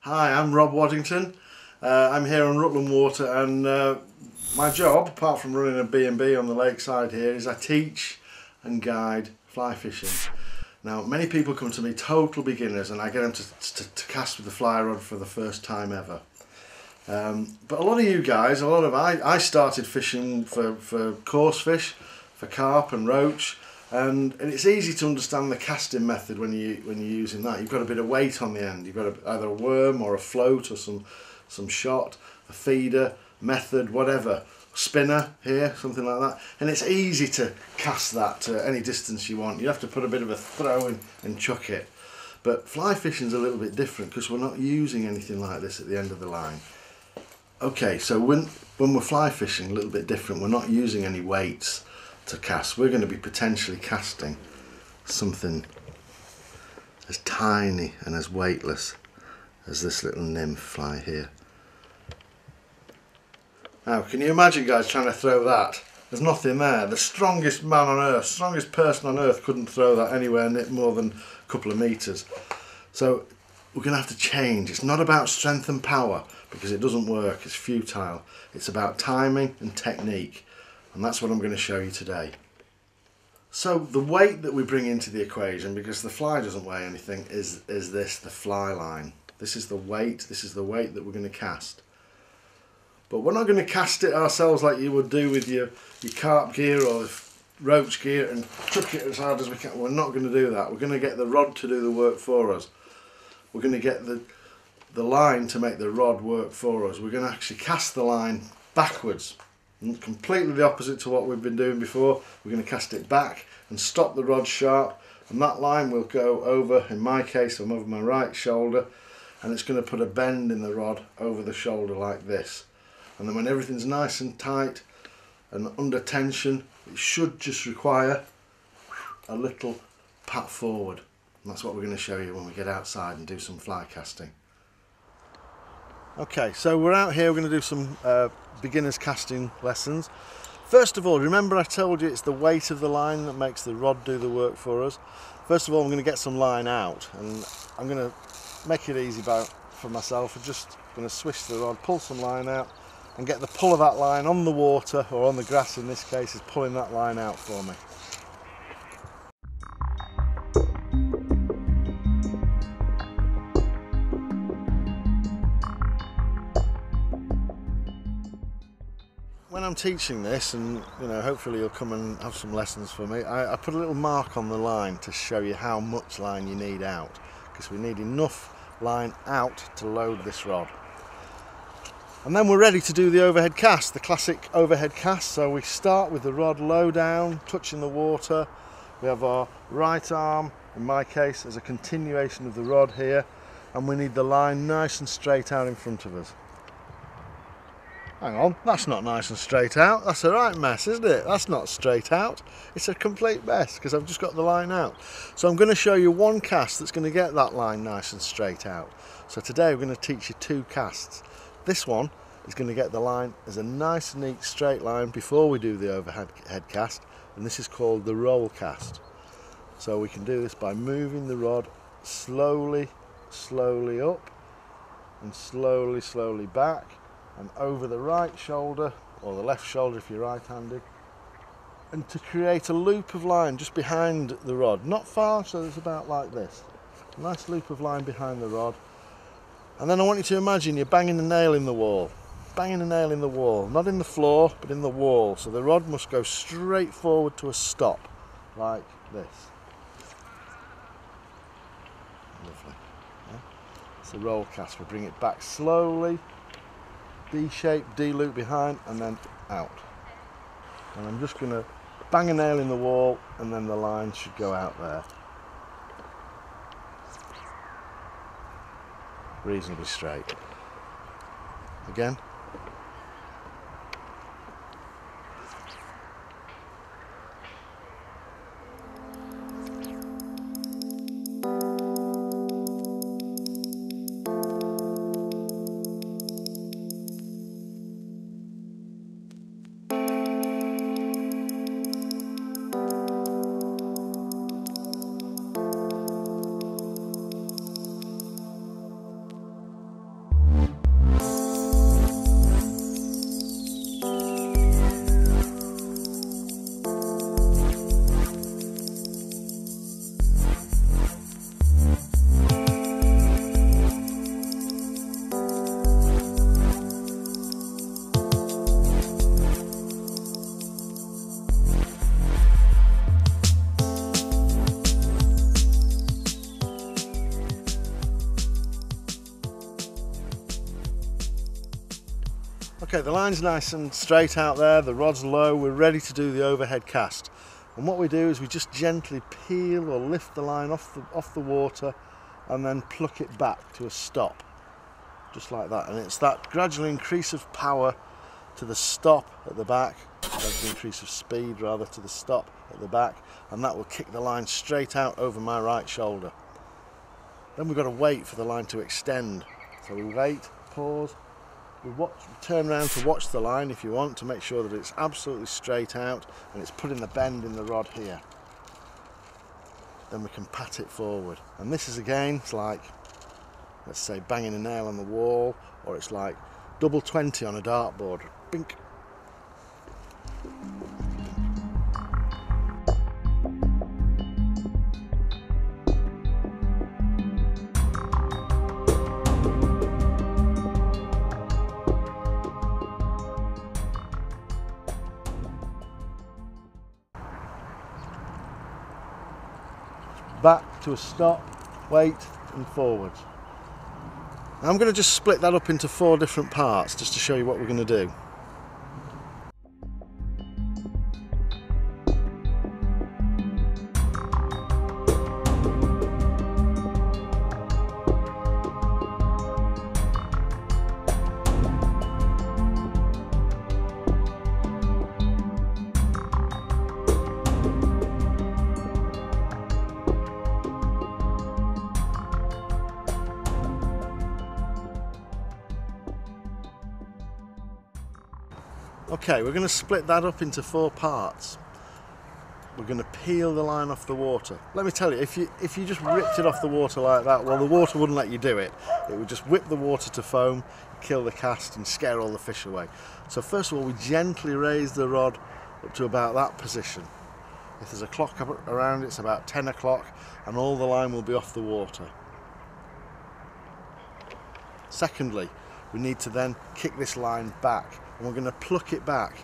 Hi, I'm Rob Waddington. I'm here on Rutland Water, and my job, apart from running a B&B on the lakeside here, is I teach and guide fly fishing. Now, many people come to me, total beginners, and I get them to cast with the fly rod for the first time ever. But a lot of you guys, I started fishing for coarse fish, for carp and roach, and it's easy to understand the casting method when you're using that. You've got a bit of weight on the end. You've got either a worm or a float or some shot, a feeder, method, whatever, spinner here, something like that. And it's easy to cast that to any distance you want. You have to put a bit of a throw in and chuck it. But fly fishing's a little bit different because we're not using anything like this at the end of the line. Okay, so when we're fly fishing, a little bit different, we're not using any weights to cast. We're going to be potentially casting something as tiny and as weightless as this little nymph fly here. Now, can you imagine, guys, trying to throw that? There's nothing there. The strongest man on earth, strongest person on earth couldn't throw that anywhere more than a couple of metres. So we're going to have to change. It's not about strength and power, because it doesn't work, it's futile. It's about timing and technique, and that's what I'm going to show you today. So the weight that we bring into the equation, because the fly doesn't weigh anything, is this, the fly line. This is the weight that we're going to cast. But we're not going to cast it ourselves like you would do with your carp gear or roach gear and chuck it as hard as we can. We're not going to do that. We're going to get the rod to do the work for us. We're going to get the line to make the rod work for us. We're going to actually cast the line backwards, completely the opposite to what we've been doing before. We're going to cast it back and stop the rod sharp, and that line will go over, in my case I'm over my right shoulder, and it's going to put a bend in the rod over the shoulder like this. And then when everything's nice and tight and under tension, it should just require a little pat forward, and that's what we're going to show you when we get outside and do some fly casting. Okay, so we're out here, we're going to do some beginners casting lessons. First of all, remember I told you it's the weight of the line that makes the rod do the work for us. First of all, I'm going to get some line out, and I'm going to make it easy for myself. I'm just going to swish the rod, pull some line out, and get the pull of that line on the water, or on the grass in this case, is pulling that line out for me. When I'm teaching this, and you know, hopefully you'll come and have some lessons for me, I put a little mark on the line to show you how much line you need out, because we need enough line out to load this rod. And then we're ready to do the overhead cast, the classic overhead cast. So we start with the rod low down, touching the water. We have our right arm, in my case, as a continuation of the rod here, and we need the line nice and straight out in front of us. Hang on, that's not nice and straight out. That's a right mess, isn't it? That's not straight out. It's a complete mess because I've just got the line out. So I'm going to show you one cast that's going to get that line nice and straight out. So today we're going to teach you two casts. This one is going to get the line as a nice, neat, straight line before we do the overhead cast, and this is called the roll cast. So we can do this by moving the rod slowly, slowly up and slowly, slowly back, and over the right shoulder, or the left shoulder if you're right-handed, and to create a loop of line just behind the rod, not far, so it's about like this, a nice loop of line behind the rod. And then I want you to imagine you're banging a nail in the wall, banging a nail in the wall, not in the floor but in the wall, so the rod must go straight forward to a stop like this. Lovely. Yeah? It's a roll cast. We bring it back slowly, D-shape, D-loop behind, and then out. And I'm just going to bang a nail in the wall, and then the line should go out there. Reasonably straight. Again. The line's nice and straight out there, the rod's low, we're ready to do the overhead cast. And what we do is we just gently peel or lift the line off the water and then pluck it back to a stop, just like that. And it's that gradual increase of power to the stop at the back, gradual increase of speed rather to the stop at the back, and that will kick the line straight out over my right shoulder. Then we've got to wait for the line to extend. So we wait, pause, we watch, turn around to watch the line if you want, to make sure that it's absolutely straight out and it's putting the bend in the rod here. Then we can pat it forward. And this is again, it's like, let's say, banging a nail on the wall, or it's like double 20 on a dartboard. Bink. Back to a stop, wait, and forward. Now I'm going to just split that up into 4 different parts just to show you what we're going to do. Okay, we're going to split that up into 4 parts. We're going to peel the line off the water. Let me tell you, if you just ripped it off the water like that, well, the water wouldn't let you do it. It would just whip the water to foam, kill the cast and scare all the fish away. So first of all, we gently raise the rod up to about that position. If there's a clock around, it's about 10 o'clock and all the line will be off the water. Secondly, we need to then kick this line back. And we're going to pluck it back,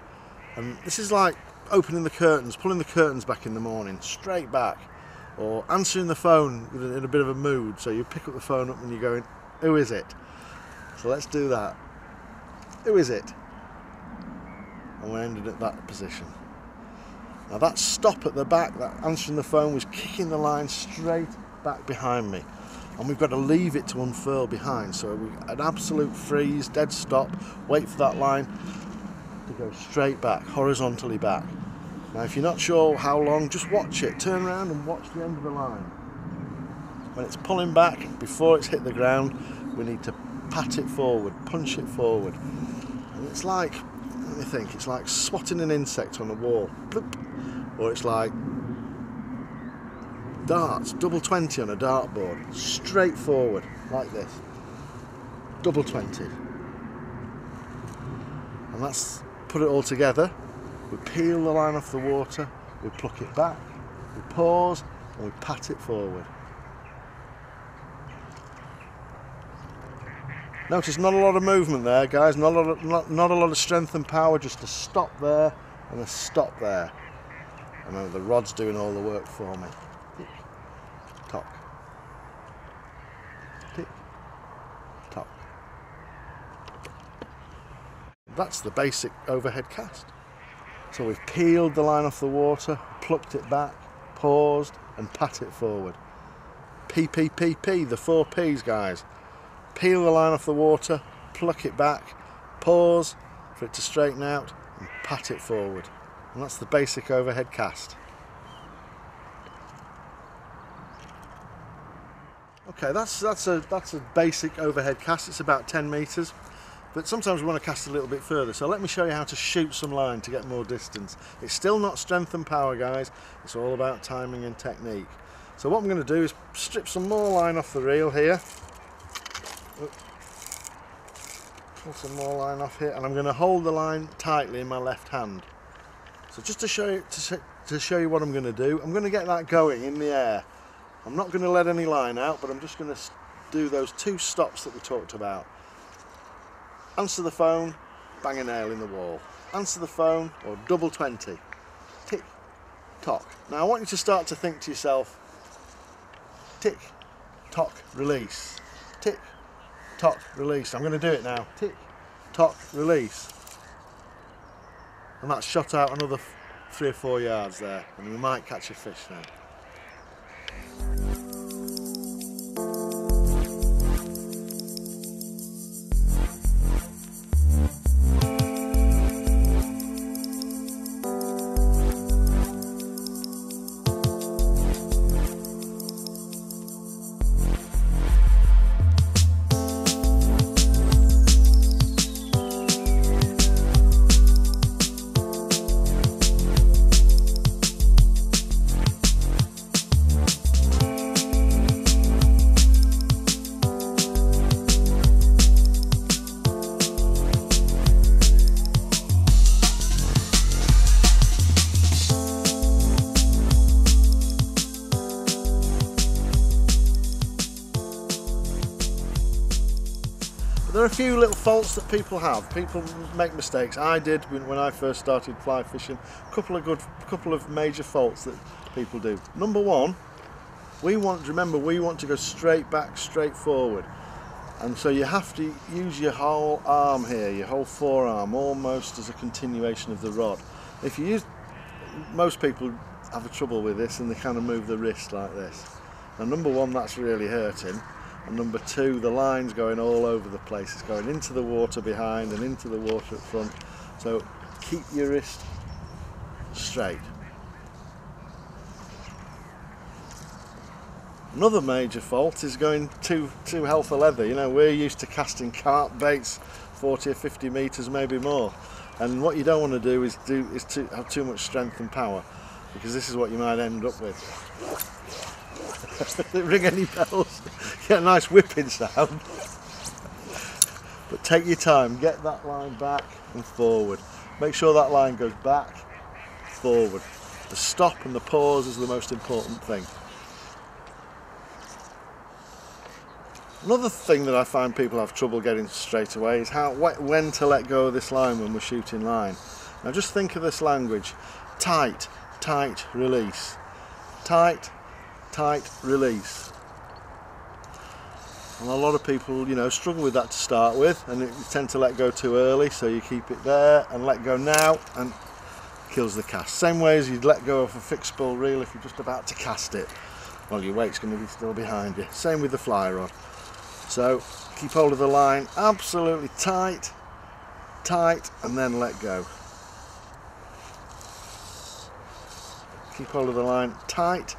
and this is like opening the curtains, pulling the curtains back in the morning, straight back, or answering the phone in a bit of a mood, so you pick up the phone up and you're going, who is it? So let's do that. Who is it? And we're ended at that position. Now that stop at the back, that answering the phone, was kicking the line straight back behind me. And we've got to leave it to unfurl behind, so an absolute freeze, dead stop, wait for that line to go straight back, horizontally back. Now if you're not sure how long, just watch it, turn around and watch the end of the line. When it's pulling back, before it's hit the ground, we need to pat it forward, punch it forward. And it's like, let me think, it's like swatting an insect on a wall, bloop, or it's like darts, double 20 on a dartboard, straight forward, like this, double 20. And that's, put it all together, we peel the line off the water, we pluck it back, we pause, and we pat it forward. Notice not a lot of movement there, guys, not a lot of strength and power, just a stop there and a stop there. Remember, the rod's doing all the work for me. Tock. Tick. Tock. That's the basic overhead cast. So we've peeled the line off the water, plucked it back, paused and pat it forward. P, the 4 P's, guys. Peel the line off the water, pluck it back, pause for it to straighten out and pat it forward. And that's the basic overhead cast. Okay, that's a basic overhead cast. It's about 10 metres, but sometimes we want to cast a little bit further. So let me show you how to shoot some line to get more distance. It's still not strength and power, guys. It's all about timing and technique. So what I'm going to do is strip some more line off the reel here. Pull some more line off here, and I'm going to hold the line tightly in my left hand. So just to show you what I'm going to do, I'm going to get that going in the air. I'm not going to let any line out, but I'm just going to do those 2 stops that we talked about. Answer the phone, bang a nail in the wall. Answer the phone, or double 20. Tick, tock. Now I want you to start to think to yourself, tick, tock, release. Tick, tock, release. I'm going to do it now. Tick, tock, release. and that shot out another 3 or 4 yards there, and we might catch a fish now. There are a few little faults that people have. People make mistakes. I did when I first started fly fishing. A couple of major faults that people do. Number one, we want to go straight back, straight forward, and so you have to use your whole arm here, your whole forearm, almost as a continuation of the rod. If you use, most people have a trouble with this, and they kind of move the wrist like this. And number one, that's really hurting. And number two, the line's going all over the place. It's going into the water behind and into the water at front. So keep your wrist straight. Another major fault is going too health of leather. You know, we're used to casting carp baits 40 or 50 metres, maybe more. And what you don't want to do is to have too much strength and power, because this is what you might end up with. Didn't ring any bells. Get a nice whipping sound. But take your time, get that line back and forward. Make sure that line goes back, forward. The stop and the pause is the most important thing. Another thing that I find people have trouble getting straight away is when to let go of this line when we're shooting line. Now just think of this language: tight, tight, release. Tight, tight, release. And a lot of people, you know, struggle with that to start with, and you tend to let go too early, so you keep it there and let go now, and kills the cast. Same way as you'd let go of a fixed spool reel if you're just about to cast it. Well, your weight's going to be still behind you. Same with the fly rod. So keep hold of the line absolutely tight, tight, and then let go. Keep hold of the line tight,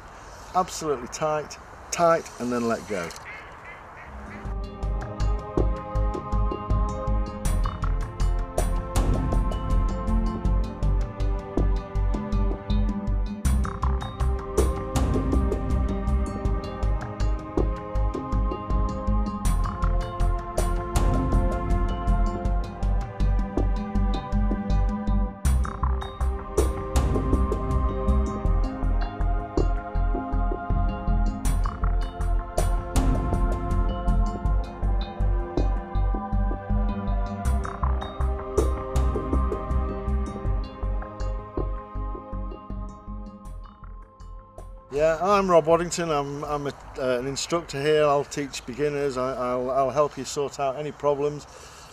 absolutely tight, tight, and then let go. Yeah, I'm Rob Waddington. I'm an instructor here. I'll teach beginners. I'll help you sort out any problems.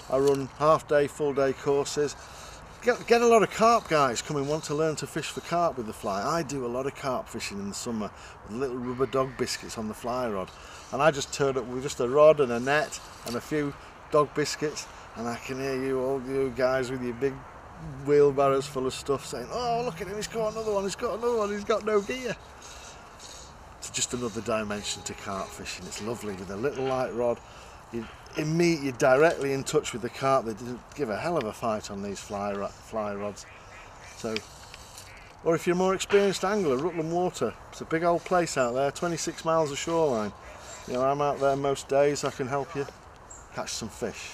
I run half-day, full-day courses. Get a lot of carp guys come and want to learn to fish for carp with the fly. I do a lot of carp fishing in the summer with little rubber dog biscuits on the fly rod, and I just turn up with just a rod and a net and a few dog biscuits, and I can hear you, all you guys with your big wheelbarrows full of stuff, saying, "Oh, look at him! He's got another one! He's got another one! He's got no gear." It's just another dimension to carp fishing. It's lovely with a little light rod. You're directly in touch with the carp. They give a hell of a fight on these fly rods. So, or if you're a more experienced angler, Rutland Water. It's a big old place out there, 26 miles of shoreline. You know, I'm out there most days. I can help you catch some fish.